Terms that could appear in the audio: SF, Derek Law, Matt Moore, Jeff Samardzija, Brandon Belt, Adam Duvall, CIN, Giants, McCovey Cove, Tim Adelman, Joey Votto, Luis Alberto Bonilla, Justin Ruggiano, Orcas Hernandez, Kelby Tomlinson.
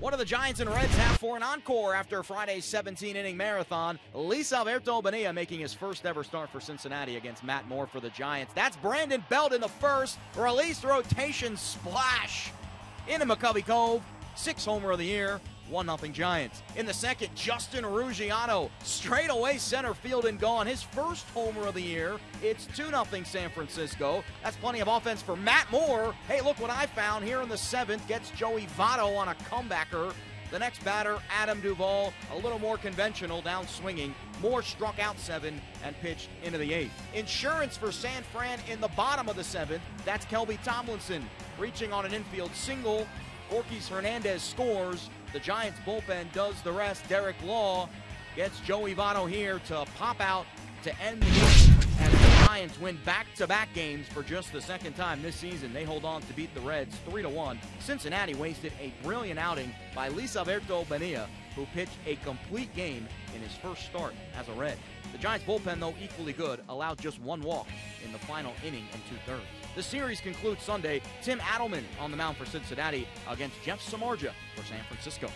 One of the Giants and Reds have for an encore after Friday's 17-inning marathon. Luis Alberto Bonilla making his first ever start for Cincinnati against Matt Moore for the Giants. That's Brandon Belt in the first. Release rotation splash into McCovey Cove. 6th homer of the year. 1-0 Giants. In the second, Justin Ruggiano straight away center field and gone. His first homer of the year. It's 2-0 San Francisco. That's plenty of offense for Matt Moore. Hey, look what I found here in the seventh. Gets Joey Votto on a comebacker. The next batter, Adam Duvall, a little more conventional, down swinging. Moore struck out 7 and pitched into the 8th. Insurance for San Fran in the bottom of the 7th. That's Kelby Tomlinson reaching on an infield single. Orcas Hernandez scores. The Giants bullpen does the rest. Derek Law gets Joey Votto here to pop out to end the game. As the Giants win back-to-back games for just the second time this season, they hold on to beat the Reds 3-1. Cincinnati wasted a brilliant outing by Luis Alberto Bonilla, who pitched a complete game in his first start as a Red. The Giants bullpen, though, equally good, allowed just 1 walk in the final inning and 2/3. The series concludes Sunday. Tim Adelman on the mound for Cincinnati against Jeff Samardzija for San Francisco.